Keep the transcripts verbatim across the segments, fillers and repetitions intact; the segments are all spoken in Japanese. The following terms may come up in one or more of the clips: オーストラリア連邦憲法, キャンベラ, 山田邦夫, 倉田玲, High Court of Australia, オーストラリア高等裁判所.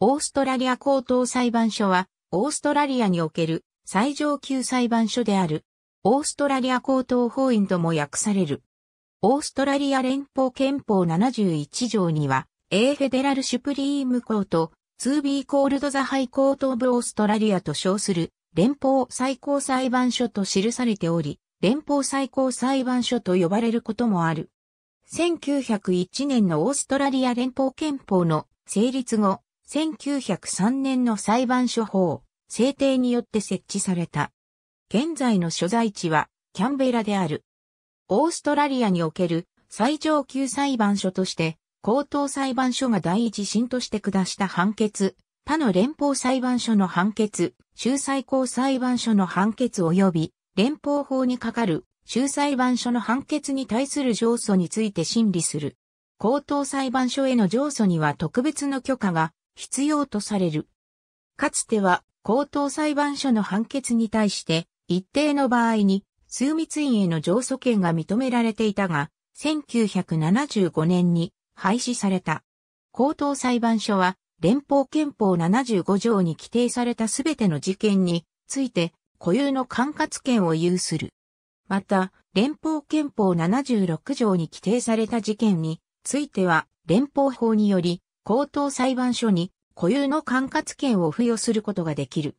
オーストラリア高等裁判所は、オーストラリアにおける最上級裁判所である、オーストラリア高等法院とも訳される。オーストラリア連邦憲法ななじゅういち条には、A フェデラルシュプリームコート、ツー be called the High Court of Australia と称する連邦最高裁判所と記されており、連邦最高裁判所と呼ばれることもある。せんきゅうひゃくいちねんのオーストラリア連邦憲法の成立後、せんきゅうひゃくさんねんの裁判所法制定によって設置された。現在の所在地はキャンベラである。オーストラリアにおける最上級裁判所として、高等裁判所が第一審として下した判決、他の連邦裁判所の判決、州最高裁判所の判決及び、連邦法に係る州裁判所の判決に対する上訴について審理する。高等裁判所への上訴には特別の許可が必要とされる。かつては高等裁判所の判決に対して一定の場合に枢密院への上訴権が認められていたが、せんきゅうひゃくななじゅうごねんに廃止された。高等裁判所は連邦憲法ななじゅうご条に規定されたすべての事件について固有の管轄権を有する。また、連邦憲法ななじゅうろく条に規定された事件については、連邦法により、高等裁判所に固有の管轄権を付与することができる。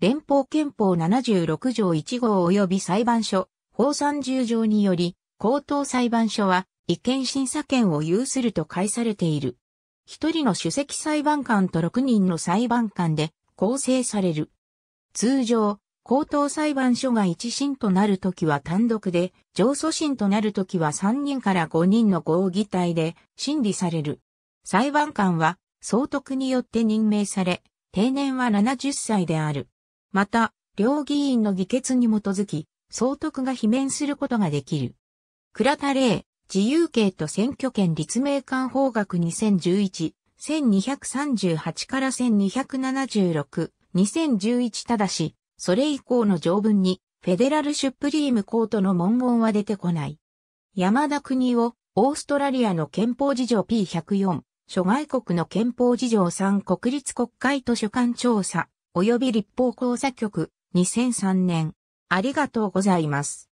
連邦憲法ななじゅうろく条いち号及び裁判所法さんじゅう条により、高等裁判所は違憲審査権を有すると解されている。一人の主席裁判官とろくにんの裁判官で構成される。通常、高等裁判所が一審となるときは単独で、上訴審となるときはさんにんからごにんの合議体で審理される。裁判官は総督によって任命され、定年はななじゅっさいである。また、両議員の議決に基づき、総督が罷免することができる。倉田玲、自由形と選挙権立命館法学にせんじゅういち、せんにひゃくさんじゅうはちからせんにひゃくななじゅうろく、にせんじゅういちただし、それ以降の条文に、フェデラルシュプリームコートの文言は出てこない。山田邦夫、オーストラリアの憲法事情 ピーひゃくよん、諸外国の憲法事情さん国立国会図書館調査、及び立法考査局、にせんさんねん。ありがとうございます。